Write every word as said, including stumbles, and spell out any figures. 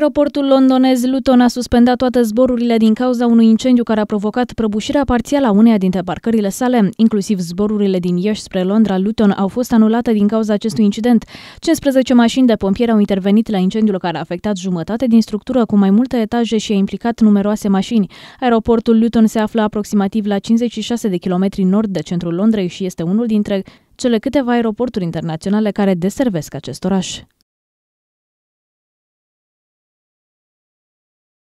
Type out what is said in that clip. Aeroportul londonez Luton a suspendat toate zborurile din cauza unui incendiu care a provocat prăbușirea parțială a uneia dintre parcările sale. Inclusiv zborurile din Iași spre Londra Luton au fost anulate din cauza acestui incident. cincisprezece mașini de pompieri au intervenit la incendiul care a afectat jumătate din structură cu mai multe etaje și a implicat numeroase mașini. Aeroportul Luton se află aproximativ la cincizeci și șase de kilometri nord de centrul Londrei și este unul dintre cele câteva aeroporturi internaționale care deservesc acest oraș.